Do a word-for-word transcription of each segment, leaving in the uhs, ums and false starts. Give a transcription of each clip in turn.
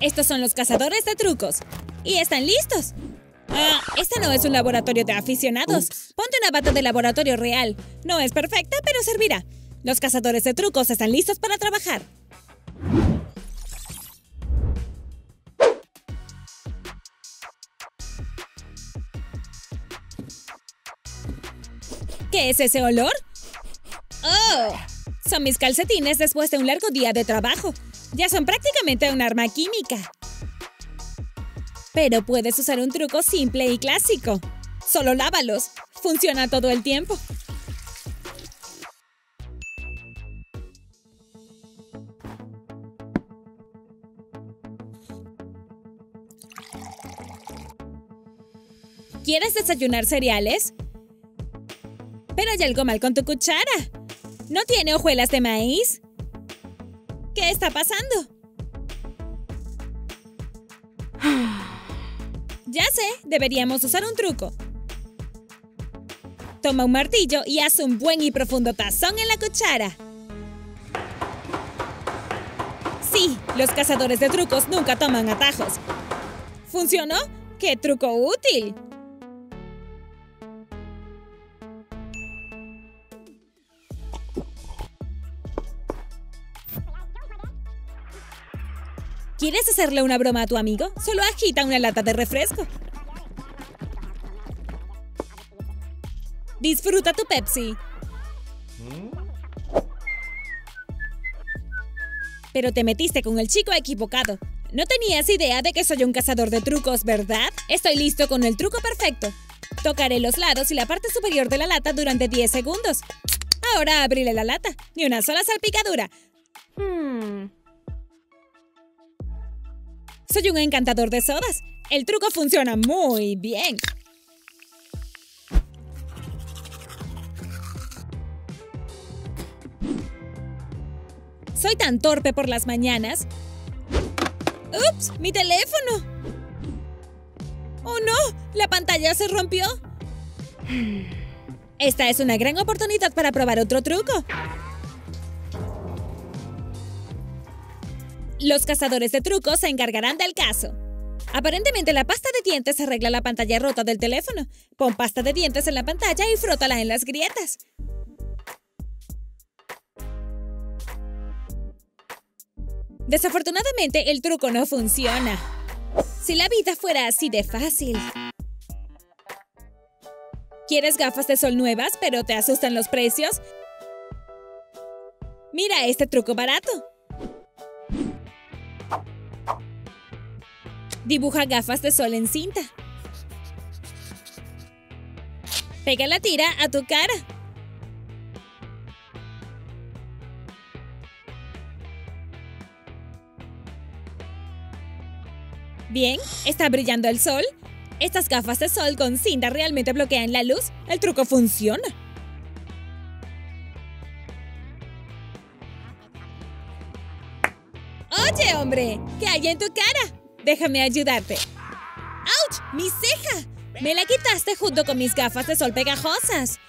Estos son los cazadores de trucos. Y están listos. Ah, este no es un laboratorio de aficionados. Ups. Ponte una bata de laboratorio real. No es perfecta, pero servirá. Los cazadores de trucos están listos para trabajar. ¿Qué es ese olor? ¡Oh! Son mis calcetines después de un largo día de trabajo. Ya son prácticamente un arma química. Pero puedes usar un truco simple y clásico. Solo lávalos. Funciona todo el tiempo. ¿Quieres desayunar cereales? Pero hay algo mal con tu cuchara. ¿No tiene hojuelas de maíz? ¿Qué está pasando? Ya sé, deberíamos usar un truco. Toma un martillo y haz un buen y profundo tazón en la cuchara. Sí, los cazadores de trucos nunca toman atajos. ¿Funcionó? ¡Qué truco útil! ¿Quieres hacerle una broma a tu amigo? Solo agita una lata de refresco. Disfruta tu Pepsi. Pero te metiste con el chico equivocado. No tenías idea de que soy un cazador de trucos, ¿verdad? Estoy listo con el truco perfecto. Tocaré los lados y la parte superior de la lata durante diez segundos. Ahora abriré la lata. Ni una sola salpicadura. Hmm... Soy un encantador de sodas. El truco funciona muy bien. Soy tan torpe por las mañanas. ¡Ups! ¡Mi teléfono! ¡Oh, no! ¡La pantalla se rompió! Esta es una gran oportunidad para probar otro truco. Los cazadores de trucos se encargarán del caso. Aparentemente la pasta de dientes arregla la pantalla rota del teléfono. Pon pasta de dientes en la pantalla y frótala en las grietas. Desafortunadamente, el truco no funciona. Si la vida fuera así de fácil. ¿Quieres gafas de sol nuevas, pero te asustan los precios? Mira este truco barato. Dibuja gafas de sol en cinta. Pega la tira a tu cara. Bien, está brillando el sol. Estas gafas de sol con cinta realmente bloquean la luz. El truco funciona. ¡Oye, hombre! ¿Qué hay en tu cara? Déjame ayudarte. ¡Auch! ¡Mi ceja! Me la quitaste junto con mis gafas de sol pegajosas.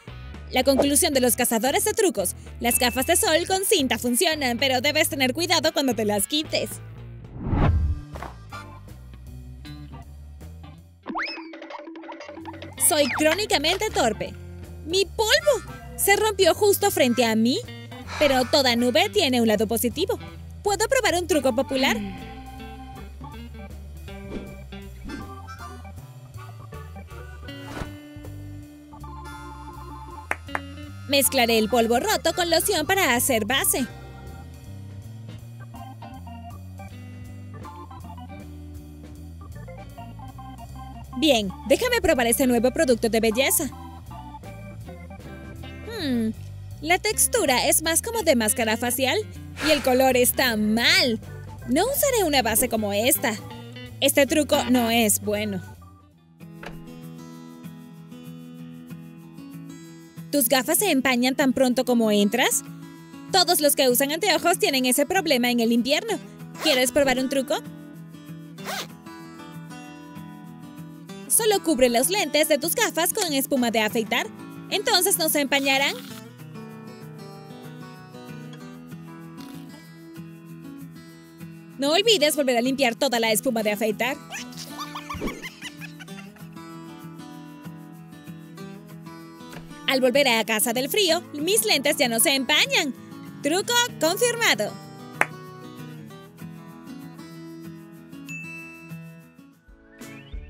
La conclusión de los cazadores de trucos. Las gafas de sol con cinta funcionan, pero debes tener cuidado cuando te las quites. Soy crónicamente torpe. ¡Mi polvo! Se rompió justo frente a mí. Pero toda nube tiene un lado positivo. ¿Puedo probar un truco popular? Mezclaré el polvo roto con loción para hacer base. Bien, déjame probar este nuevo producto de belleza. Hmm, la textura es más como de máscara facial y el color está mal. No usaré una base como esta. Este truco no es bueno. ¿Tus gafas se empañan tan pronto como entras? Todos los que usan anteojos tienen ese problema en el invierno. ¿Quieres probar un truco? Solo cubre los lentes de tus gafas con espuma de afeitar. Entonces no se empañarán. No olvides volver a limpiar toda la espuma de afeitar. Al volver a casa del frío, mis lentes ya no se empañan. Truco confirmado.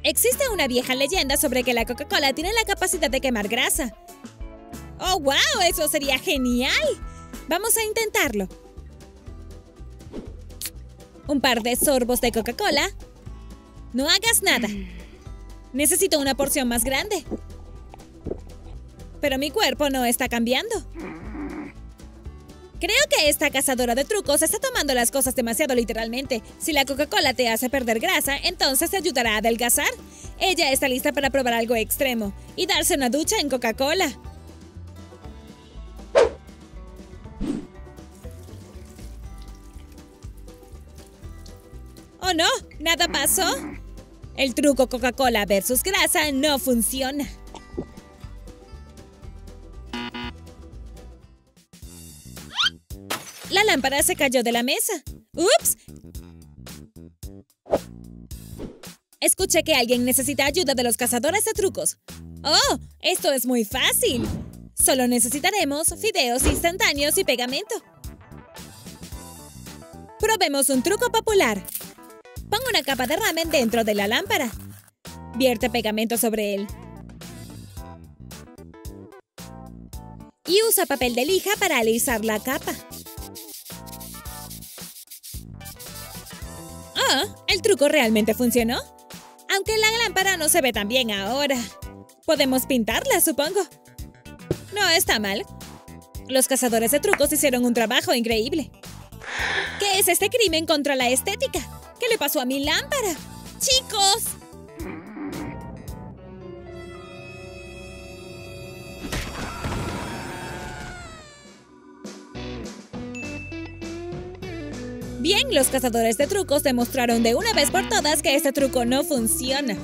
Existe una vieja leyenda sobre que la Coca-Cola tiene la capacidad de quemar grasa. ¡Oh, wow! ¡Eso sería genial! Vamos a intentarlo. Un par de sorbos de Coca-Cola. No hagas nada. Necesito una porción más grande. Pero mi cuerpo no está cambiando. Creo que esta cazadora de trucos está tomando las cosas demasiado literalmente. Si la Coca-Cola te hace perder grasa, entonces te ayudará a adelgazar. Ella está lista para probar algo extremo y darse una ducha en Coca-Cola. ¡Oh no! ¿Nada pasó? El truco Coca-Cola versus grasa no funciona. La lámpara se cayó de la mesa. ¡Ups! Escuché que alguien necesita ayuda de los cazadores de trucos. ¡Oh! ¡Esto es muy fácil! Solo necesitaremos fideos instantáneos y pegamento. Probemos un truco popular. Pon una capa de ramen dentro de la lámpara. Vierte pegamento sobre él. Y usa papel de lija para alisar la capa. Oh, el truco realmente funcionó. Aunque la lámpara no se ve tan bien ahora. Podemos pintarla, supongo. No está mal. Los cazadores de trucos hicieron un trabajo increíble. ¿Qué es este crimen contra la estética? ¿Qué le pasó a mi lámpara? ¡Chicos! Bien, los cazadores de trucos demostraron de una vez por todas que este truco no funciona.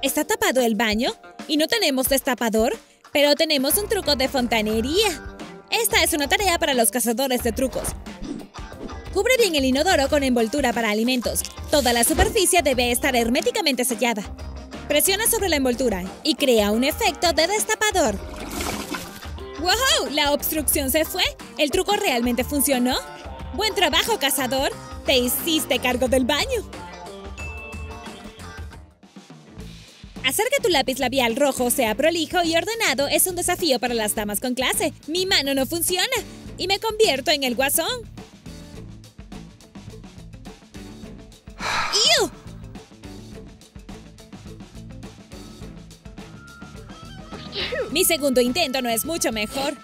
Está tapado el baño y no tenemos destapador, pero tenemos un truco de fontanería. Esta es una tarea para los cazadores de trucos. Cubre bien el inodoro con envoltura para alimentos. Toda la superficie debe estar herméticamente sellada. Presiona sobre la envoltura y crea un efecto de destapador. ¡Wow! La obstrucción se fue. ¿El truco realmente funcionó? ¡Buen trabajo, cazador! ¡Te hiciste cargo del baño! Hacer que tu lápiz labial rojo sea prolijo y ordenado es un desafío para las damas con clase. Mi mano no funciona y me convierto en el guasón. ¡Iu! Mi segundo intento no es mucho mejor.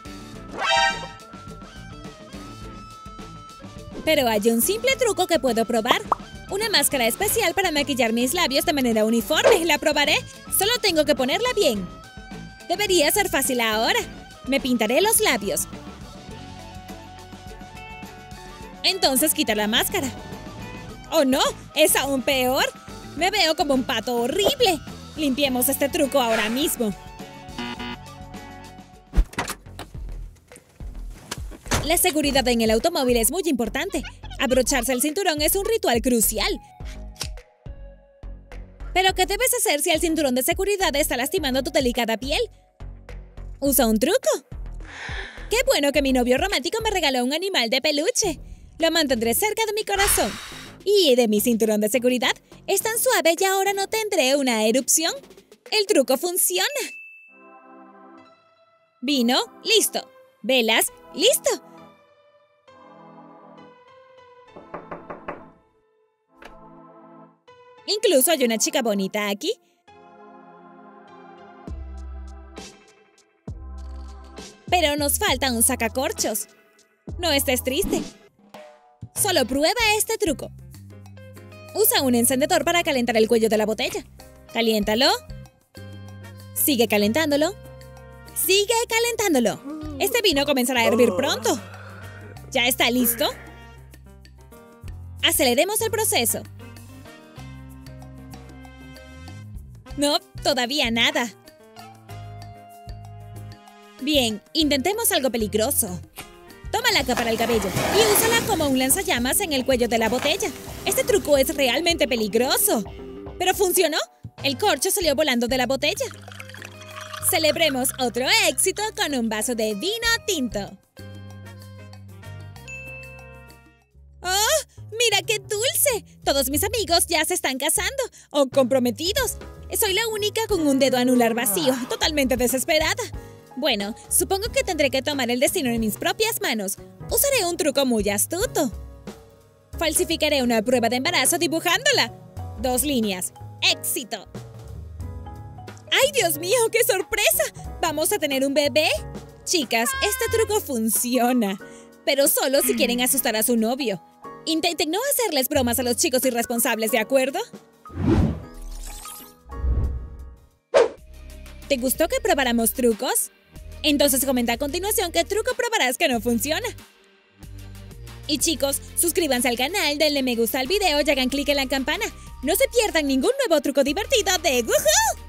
Pero hay un simple truco que puedo probar. Una máscara especial para maquillar mis labios de manera uniforme. La probaré. Solo tengo que ponerla bien. Debería ser fácil ahora. Me pintaré los labios. Entonces quita la máscara. ¡Oh no! ¡Es aún peor! Me veo como un pato horrible. Limpiemos este truco ahora mismo. La seguridad en el automóvil es muy importante. Abrocharse el cinturón es un ritual crucial. ¿Pero qué debes hacer si el cinturón de seguridad está lastimando tu delicada piel? Usa un truco. Qué bueno que mi novio romántico me regaló un animal de peluche. Lo mantendré cerca de mi corazón. Y de mi cinturón de seguridad. Es tan suave y ahora no tendré una erupción. El truco funciona. Vino, listo. Velas, listo. Incluso hay una chica bonita aquí. Pero nos falta un sacacorchos. No estés triste. Solo prueba este truco. Usa un encendedor para calentar el cuello de la botella. Caliéntalo. Sigue calentándolo. Sigue calentándolo. Este vino comenzará a hervir pronto. ¿Ya está listo? Aceleremos el proceso. No, todavía nada. Bien, intentemos algo peligroso. Toma malaca para el cabello y úsala como un lanzallamas en el cuello de la botella. Este truco es realmente peligroso. ¿Pero funcionó? El corcho salió volando de la botella. Celebremos otro éxito con un vaso de vino tinto. ¡Oh! ¡Mira qué dulce! Todos mis amigos ya se están casando o comprometidos. Soy la única con un dedo anular vacío, totalmente desesperada. Bueno, supongo que tendré que tomar el destino en mis propias manos. Usaré un truco muy astuto. Falsificaré una prueba de embarazo dibujándola. Dos líneas. ¡Éxito! ¡Ay, Dios mío! ¡Qué sorpresa! ¿Vamos a tener un bebé? Chicas, este truco funciona. Pero solo si quieren asustar a su novio. Intenten no hacerles bromas a los chicos irresponsables, ¿de acuerdo? ¿Te gustó que probáramos trucos? Entonces comenta a continuación qué truco probarás que no funciona. Y chicos, suscríbanse al canal, denle me gusta al video y hagan clic en la campana. No se pierdan ningún nuevo truco divertido de WooHoo.